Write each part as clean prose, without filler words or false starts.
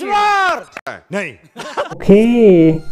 नहीं ओके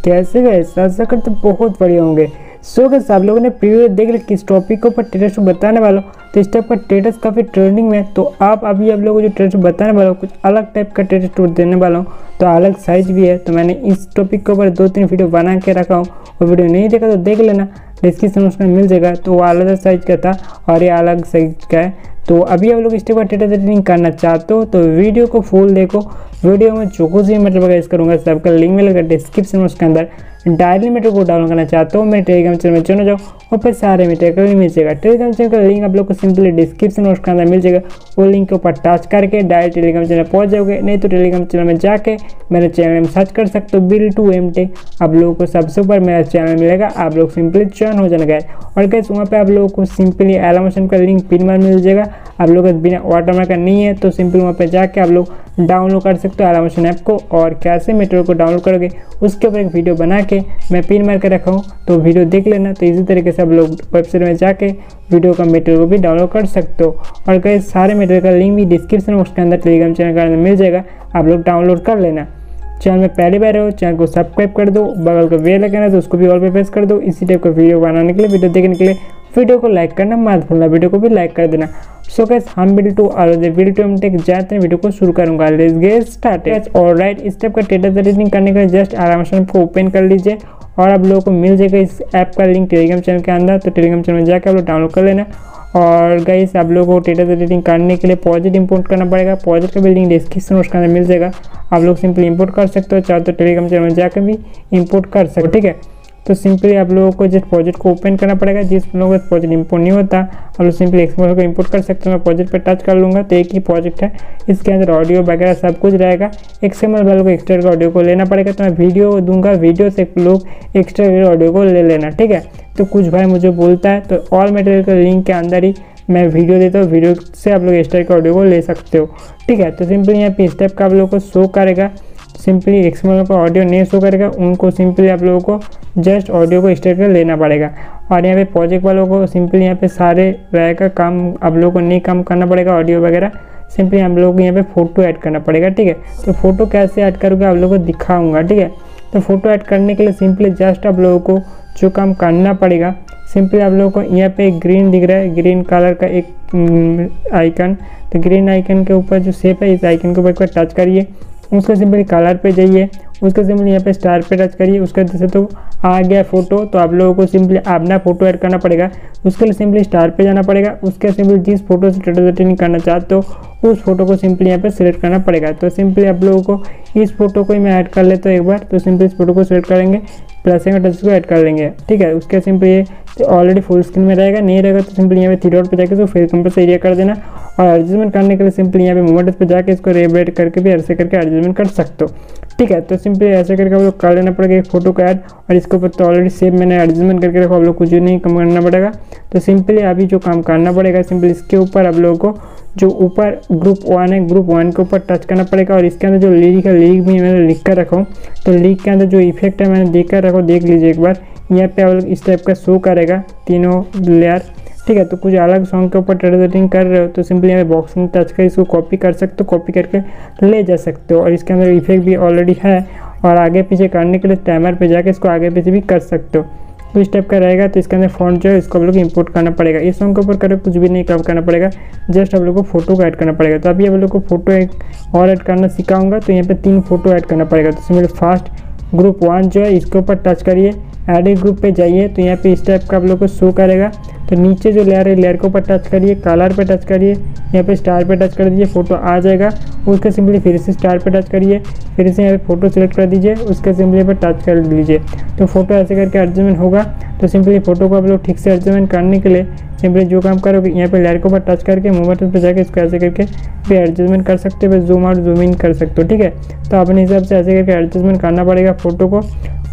कैसे गए कर तो बहुत बढ़िया होंगे। सो गाइस आप लोगों ने प्रीवियस देख लिया किस टॉपिक के ऊपर ट्रेडर्स बताने वाला हूँ, तो इस टाइप का ट्रेडर्स काफ़ी ट्रेंडिंग में है। तो आप अभी आप लोगों को जो ट्रेडर्स बताने वाला हूँ कुछ अलग टाइप का ट्रेडर्स टूट देने वाला हूँ, तो अलग साइज भी है। तो मैंने इस टॉपिक के ऊपर 2-3 वीडियो बना के रखा हूँ, वो वीडियो नहीं देखा तो देख लेना, डिस्क्रिप्शन उसमें मिल जाएगा। तो वो अलग साइज का था और ये अलग साइज का है। तो अभी आप लोग इस टाइप का ट्रेडर्स ट्रेडिंग करना चाहते हो तो वीडियो को फुल देखो। वीडियो में जो कुछ भी मतलब गाइस करूँगा सबका लिंक मिलेगा डिस्क्रिप्शन में, उसके अंदर डायरेक्टली मेरे को डाउनलोड करना चाहते हो मेरे टेलीग्राम चैनल में चले जाओ, और फिर सारे मेरे टेलीग्राम मिल जाएगा। टेलीग्राम चैनल का लिंक आप लोग को सिंपली डिस्क्रिप्शन में उसके अंदर मिल जाएगा, वो लिंक के ऊपर टच करके डायरेक्ट टेलीग्राम चैनल पहुँच जाओगे। नहीं तो टेलीग्राम चैनल में जाके मेरे चैनल में सर्च कर सकते हो BILTU M Tech, आप लोगों को सबसे ऊपर मेरा चैनल मिलेगा, आप लोग सिंपली ज्वाइन हो जाना गाइस। और गाइस वहाँ पर आप लोगों को सिंपली Alight Motion का लिंक पिन मार मिल जाएगा, आप लोग बिना वाटरमार्क का नहीं है, तो सिंपली वहाँ पर जाके आप लोग डाउनलोड कर सकते हो Alight Motion ऐप को। और कैसे मेटेरियल को डाउनलोड करोगे उसके ऊपर एक वीडियो बना के मैं पिन मार के रखा हूँ, तो वीडियो देख लेना। तो इसी तरीके से आप लोग वेबसाइट में जाके वीडियो का मेटेरियल को भी डाउनलोड कर सकते हो। और कई सारे मेटेरियल का लिंक भी डिस्क्रिप्शन बॉक्स के अंदर टेलीग्राम चैनल के अंदर मिल जाएगा, आप लोग डाउनलोड कर लेना। चैनल में पहली बार हो चैनल को सब्सक्राइब कर दो, बगल का बेल आइकन है तो उसको भी ऑल पे प्रेस कर दो। इसी टाइप का वीडियो बनाने के लिए, वीडियो देखने के लिए वीडियो को लाइक करना मत भूलना, वीडियो को भी लाइक कर देना। सो गाइस हम BILTU M Tech जाते हैं, वीडियो को शुरू करूंगा। Let's get started. ऑलराइट, इस टाइप का ट्रेडर ट्रेडिंग करने के लिए जस्ट Alight Motion को ओपन कर लीजिए और आप लोगों को मिल जाएगा इस ऐप का लिंक टेलीग्राम चैनल के अंदर, तो टेलीग्राम चैनल में जाकर आप लोग डाउनलोड कर लेना। और गाइस आप लोगों को ट्रेडर ट्रेडिंग करने के लिए पॉजिट इंपोर्ट करना पड़ेगा, पॉजिट का भी लिंक डिस्क्रिप्शन उसके अंदर मिल जाएगा, आप लोग सिंपली इंपोर्ट कर सकते हो, चाहे तो टेलीग्राम चैनल में जाकर भी इंपोर्ट कर सकते हो, ठीक है। तो सिंपली आप लोगों को जस्ट प्रोजेक्ट को ओपन करना पड़ेगा, जिस लोगों का प्रोजेक्ट इंपोर्ट नहीं होता आप लोग सिंपली XML को इंपोर्ट कर सकते हो। मैं प्रोजेक्ट पर टच कर लूँगा तो एक ही प्रोजेक्ट है, इसके अंदर ऑडियो वगैरह सब कुछ रहेगा। XML वालों को एक्स्ट्रा ऑडियो को लेना पड़ेगा, तो मैं वीडियो दूंगा, वीडियो से लोग एक्स्ट्रा ऑडियो को ले लेना, ठीक है। तो कुछ भाई मुझे बोलता है तो ऑल मटेरियल के लिंक के अंदर ही मैं वीडियो देता हूँ, वीडियो से आप लोग एक्स्ट्रा ऑडियो को ले सकते हो, ठीक है। तो सिंपली यहाँ पे स्टेप का आप लोगों को शो करेगा, सिंपली XML का ऑडियो नहीं शो करेगा, उनको सिंपली आप लोगों को जस्ट ऑडियो को एक्सट्रैक्ट कर लेना पड़ेगा। और यहाँ पे प्रोजेक्ट वालों को सिंपली यहाँ पे सारे राय का काम आप लोगों को नहीं काम करना पड़ेगा, ऑडियो वगैरह सिंपली हम लोगों को यहाँ पे फ़ोटो ऐड करना पड़ेगा, ठीक है। तो फोटो कैसे ऐड करोगे आप लोगों को दिखाऊँगा, ठीक है। तो फोटो ऐड करने के लिए सिंपली जस्ट आप लोगों को जो काम करना पड़ेगा, सिंपली आप लोगों को यहाँ पे ग्रीन दिख रहा है, ग्रीन कलर का एक आइकन, तो ग्रीन आइकन के ऊपर जो शेप है इस आइकन के ऊपर एक बार टच करिए, उसके सिंपली कलर पे जाइए, उसके सिंपली यहाँ पे स्टार पे टच करिए, उसके जैसे तो आ गया फोटो। तो आप लोगों को सिंपली अपना फोटो ऐड करना पड़ेगा, उसके लिए सिंपली स्टार पे जाना पड़ेगा, उसके सिंपली जिस फोटो से ट्रेडर ट्रेडिंग करना चाहते हो उस फोटो को सिंपली यहाँ पे सिलेक्ट करना पड़ेगा। तो सिंपली आप लोगों को इस फोटो को ही मैं ऐड कर लेता हूँ एक बार, तो सिंपली इस फोटो को सिलेक्ट करेंगे, प्लस में टच को ऐड कर लेंगे, ठीक है। उसके सिंपली ये ऑलरेडी फुल स्क्रीन में रहेगा, नहीं रहेगा तो सिंपली यहाँ पे थ्री डॉट पे जाकर इसको फिर कंप्रेस एरिया कर देना। और एडजस्टमेंट करने के लिए सिंपली यहाँ पे मोमेंट पे जाकर इसको रेबरेट करके भी ऐसे करके एडजस्टमेंट कर सकते हो, ठीक है। तो सिंपली ऐसे करके आप लोग कर लेना पड़ेगा एक फोटो का ऐड, और इसके ऊपर तो ऑलरेडी सेव मैंने एडजस्टमेंट करके रखा, आप लोग कुछ नहीं कम करना पड़ेगा। तो सिंपली अभी जो काम करना पड़ेगा सिंपली इसके ऊपर आप लोगों को जो ऊपर ग्रुप 1 है, ग्रुप 1 के ऊपर टच करना पड़ेगा, और इसके अंदर जो लिरिक है लिरिक भी मैंने लिख कर रखा हूँ, तो लिरिक के अंदर जो इफेक्ट है मैंने देख कर रखा, देख लीजिए एक बार। यहाँ पे आप लोग इस टाइप का शो करेगा तीनों लेयर, ठीक है। तो कुछ अलग सॉन्ग के ऊपर ट्रेडिंग कर रहे हो तो सिंपली यहाँ पे बॉक्स में टच कर इसको कॉपी कर सकते हो, कॉपी करके ले जा सकते हो, और इसके अंदर इफेक्ट भी ऑलरेडी है। और आगे पीछे करने के लिए टाइमर पे जाके इसको आगे पीछे भी कर सकते हो, तो इस टाइप का रहेगा। तो इसके अंदर फॉन्ट जो है इसको आप लोग इंपोर्ट करना पड़ेगा, इस सॉन्ग के ऊपर करो कुछ भी नहीं काम करना पड़ेगा, जस्ट आप लोग को फोटो को ऐड करना पड़ेगा। तो अभी आप लोग को फोटो एक और ऐड करना सिखाऊंगा, तो यहाँ पे 3 फोटो ऐड करना पड़ेगा। तो सिंपली फर्स्ट ग्रुप 1 जो है इसके ऊपर टच करिए, ऐड ए ग्रुप पे जाइए, तो यहाँ पे इस टाइप का आप लोग को शो करेगा। तो नीचे जो लेयर है लेयर के ऊपर टच करिए, कलर पे टच करिए, यहाँ पे स्टार पे टच कर दीजिए, फोटो आ जाएगा। उसके सिंपली फिर से स्टार पे टच करिए, फिर से यहाँ पे फोटो सेलेक्ट कर दीजिए, उसके सिंपली पे टच कर लीजिए, तो फोटो ऐसे करके एडजस्टमेंट होगा। तो सिंपली फोटो को आप लोग ठीक से एडजस्टमेंट करने के लिए सिंपली जो काम करोगे यहाँ पे लेयर के ऊपर टच करके मोमेंट पे जाके इसको ऐसे करके फिर एडजस्टमेंट कर सकते हो, जूम आउट जूम इन कर सकते हो, ठीक है। तो अपने हिसाब से ऐसे करके एडजस्टमेंट करना पड़ेगा फोटो को।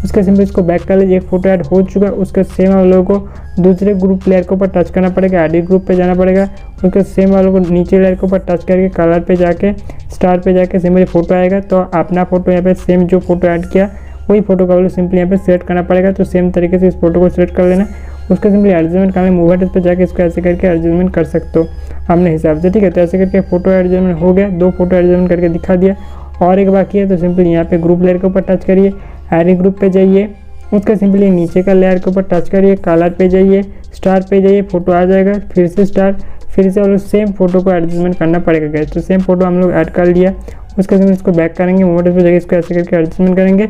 उसके सिंपली इसको बैक कर लीजिए, एक फोटो ऐड हो चुका है। उसके सेम आप लोगों को दूसरे ग्रुप लेयर के ऊपर टच करना पड़ेगा, एडिट ग्रुप पे जाना पड़ेगा, उसके सेम वालों को नीचे लेयर के ऊपर टच करके कलर पे जाके स्टार पे जाके सिंपली फोटो आएगा। तो अपना फोटो यहाँ पे सेम जो फोटो ऐड किया वही फोटो का आप लोग सिंपली यहाँ पे सेलेक्ट करना पड़ेगा। तो सेम तरीके से इस फोटो को सेलेक्ट कर लेना, उसका सिंपली एडजस्टमेंट करना, मूवमेंट पे जाके इसको ऐसे करके एडजस्टमेंट कर सकते हो अपने हिसाब से, ठीक है। तो ऐसे करके फोटो एडजस्टमेंट हो गया, 2 फोटो एडजस्टमेंट करके दिखा दिया। और एक बाकी है, तो सिंपली यहाँ पे ग्रुप लेयर के ऊपर टच करिए, एरे ग्रुप पे जाइए, उसका सिंपली नीचे का लेयर के ऊपर टच करिए, कलर पे जाइए, स्टार पे जाइए, फोटो आ जाएगा, फिर से स्टार, फिर से हम लोग सेम फोटो को एडजस्टमेंट करना पड़ेगा गाइस। तो सेम फोटो हम लोग ऐड कर लिया, उसके बाद इसको बैक करेंगे, मोटर पर जाकर इसको ऐसे करके एडजस्टमेंट करेंगे,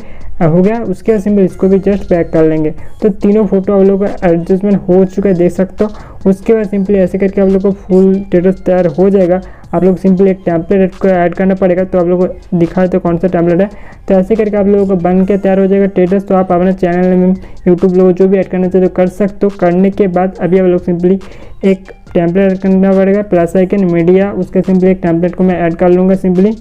हो गया। उसके बाद सिंपल इसको भी जस्ट बैक कर लेंगे, तो तीनों फोटो हम लोग का एडजस्टमेंट हो चुका है, देख सकते हो। उसके बाद सिंपली ऐसे करके आप लोग को फुल टेटस तैयार हो जाएगा। आप लोग सिंपली एक टैम्पलेट को ऐड करना पड़ेगा, तो आप लोग को दिखाते हो कौन सा टैम्पलेट है, तो ऐसे करके आप लोगों को बन के तैयार हो जाएगा टेटस। तो आप अपने चैनल में यूट्यूब लोग जो भी ऐड करना चाहते हो कर सकते हो। करने के बाद अभी आप लोग सिंपली एक टैम्पलेट ऐड करना पड़ेगा, प्लस आइकन मीडिया, उसका सिंपली एक टैम्पलेट को मैं ऐड कर लूँगा सिंपली,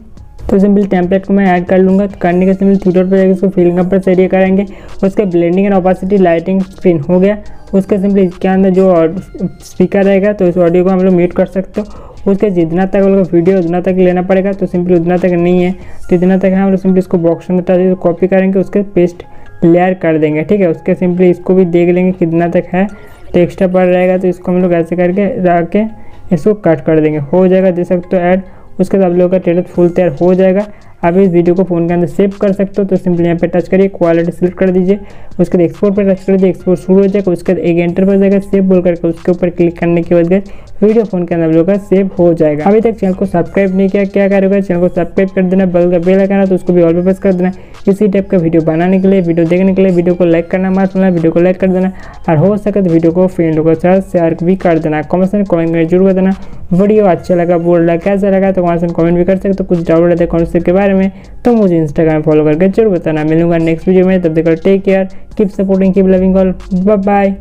तो सिंपली टेम्पलेट को मैं ऐड कर लूँगा। तो करने के सिंपली थ्री डॉट पर जाकर उसको फिलिंग कंप्रेस एरिया करेंगे, उसका blending and opacity lighting screen हो गया। उसका सिंपली इसके अंदर जो स्पीकर रहेगा, तो इस ऑडियो को हम लोग म्यूट कर सकते हो। उसके जितना तक हम लोग वीडियो उतना तक लेना पड़ेगा, तो सिंपली उतना तक नहीं है, तो इतना तक हम लोग सिंपली इसको बॉक्स में तो कॉपी करेंगे, उसके पेस्ट लेयर कर देंगे, ठीक है। उसके सिंपली इसको भी देख लेंगे कितना तक है, तो एक्स्ट्रा पड़ रहेगा, तो इसको हम लोग ऐसे करके रख के इसको कट कर देंगे, हो जाएगा, दे सकते हो ऐड। उसके बाद आप लोगों का टेटस फुल तैयार हो जाएगा। आप इस वीडियो को फ़ोन के अंदर सेव कर सकते हो, तो सिंपली यहाँ पे टच करिए, क्वालिटी सिलेक्ट कर दीजिए, उसके बाद एक्सपोर्ट पर टच कर दीजिए, एक्सपोर्ट शुरू हो जाएगा। उसके बाद एक एंटर पर जाएगा सेव बोल करके, उसके ऊपर क्लिक करने के बाद वीडियो फ़ोन के अंदर आप लोगों का सेव हो जाएगा। अभी तक चैनल को सब्सक्राइब नहीं किया, क्या करोगे, चैनल को सब्सक्राइब कर देना, बेल का बेल आइकन है तो उसको भी ऑल पे प्रेस कर देना। इसी टाइप का वीडियो बनाने के लिए, वीडियो देखने के लिए वीडियो को लाइक करना मत भूलना, वीडियो को लाइक कर देना, और हो सके तो वीडियो को फ्रेंडों के साथ शेयर भी कर देना। कमेंट में कमेंट करके जरूर देना वीडियो अच्छा लगा, बोल रहा कैसा लगा, तो कमेंट में कमेंट भी कर सकते हो। कुछ डाउट रहता है कॉन्सेप्ट के बारे में तो मुझे इंस्टाग्राम फॉलो करके जरूर बताना। मिलूंगा नेक्स्ट वीडियो में, तब तक take care, keep supporting, keep loving all, bye bye.